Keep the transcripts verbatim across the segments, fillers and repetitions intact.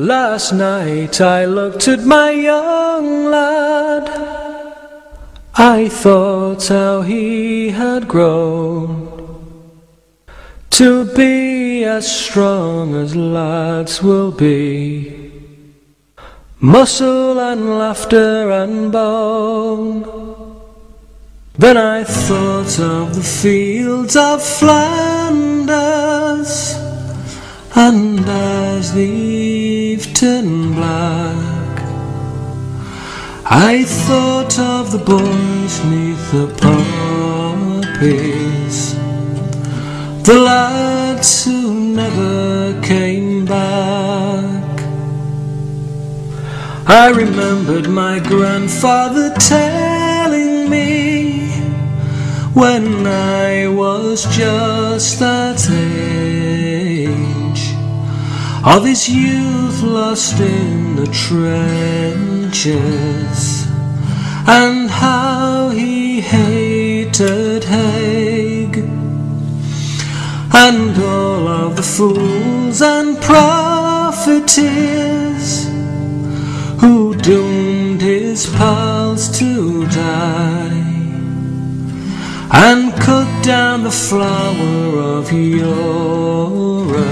Last night I looked at my young lad. I thought how he had grown to be as strong as lads will be, muscle and laughter and bone. Then I thought of the fields of Flanders, and as the eve turned black, I thought of the boys 'neath the poppies, the lads who never came back. I remembered my grandfather telling me when I was just that age of his youth lost in the trenches, and how he hated Haig, and all of the fools and profiteers who doomed his pals to die and cut down the flower of Europe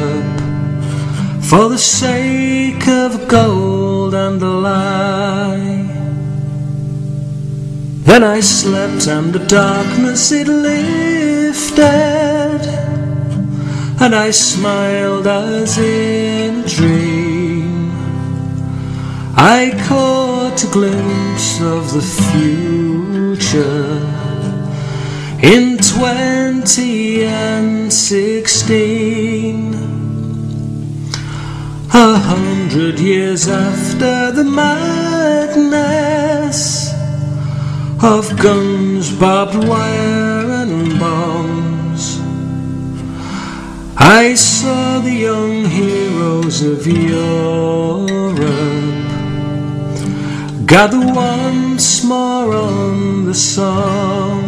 for the sake of gold and a lie. Then I slept and the darkness it lifted, and I smiled as in a dream. I caught a glimpse of the future in twenty and sixteen. A hundred years after the madness of guns, barbed wire and bombs, I saw the young heroes of Europe gather once more on the song.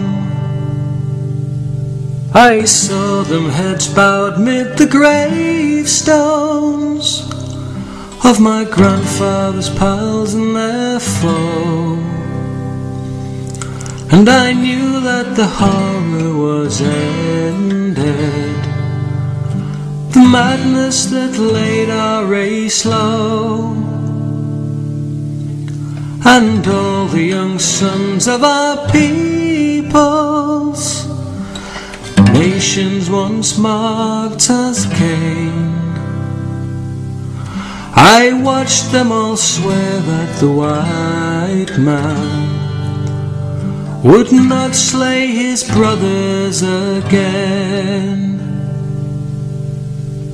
I saw them heads bowed mid the gravestones of my grandfather's pals and their foe, and I knew that the horror was ended, the madness that laid our race low. And all the young sons of our peoples, nations once marked as Cain, I watched them all swear that the white man would not slay his brothers again.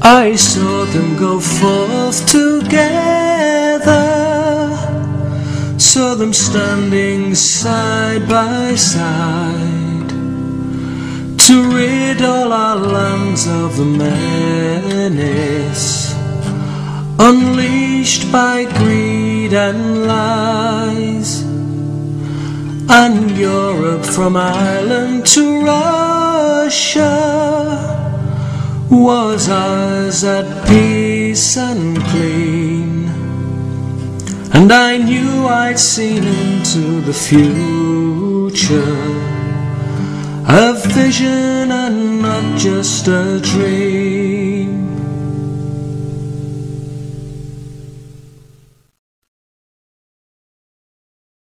I saw them go forth together, saw them standing side by side, to rid all our lands of the menace unleashed by greed and lies. And Europe from Ireland to Russia was ours at peace and clean, and I knew I'd seen into the future, a vision and not just a dream.